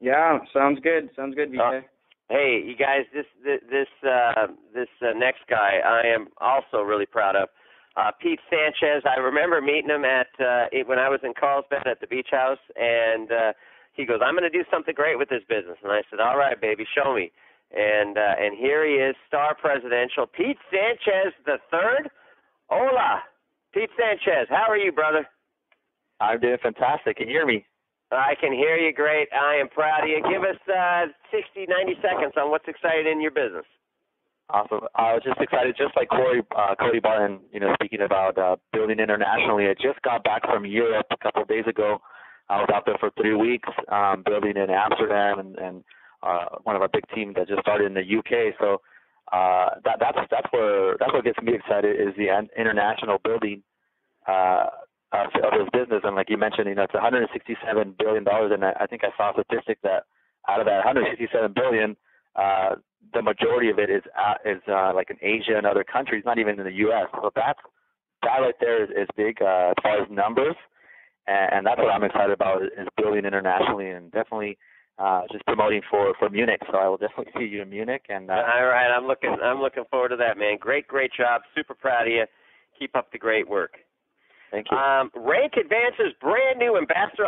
Yeah, sounds good. Sounds good, VK. Hey, you guys, this next guy I am also really proud of. Pete Sanchez, I remember meeting him at when I was in Carlsbad at the beach house, and he goes, I'm going to do something great with this business. And I said, all right, baby, show me. And here he is, Star Presidential, Pete Sanchez III. Hola, Pete Sanchez. How are you, brother? I'm doing fantastic. Can you hear me? I can hear you great. I am proud of you. Give us 60, 90 seconds on what's exciting in your business. Awesome. I was just excited, just like Cody Barton, speaking about building internationally. I just got back from Europe a couple of days ago. I was out there for 3 weeks building in Amsterdam and one of our big teams that just started in the UK. So that's what gets me excited is the international building of this business. And like you mentioned, it's $167 billion. And I think I saw a statistic that out of that $167 billion, the majority of it is like in Asia and other countries, not even in the U.S. So that right there is big as far as numbers. And that's what I'm excited about is building internationally and definitely just promoting for Munich. So I will definitely see you in Munich. And all right, I'm looking forward to that, man. Great job. Super proud of you. Keep up the great work. Thank you. Rank Advance's brand new ambassador.